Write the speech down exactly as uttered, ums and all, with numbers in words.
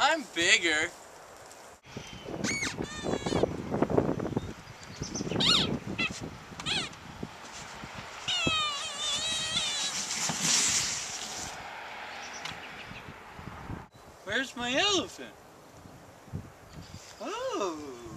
I'm bigger. Where's my elephant? Oh.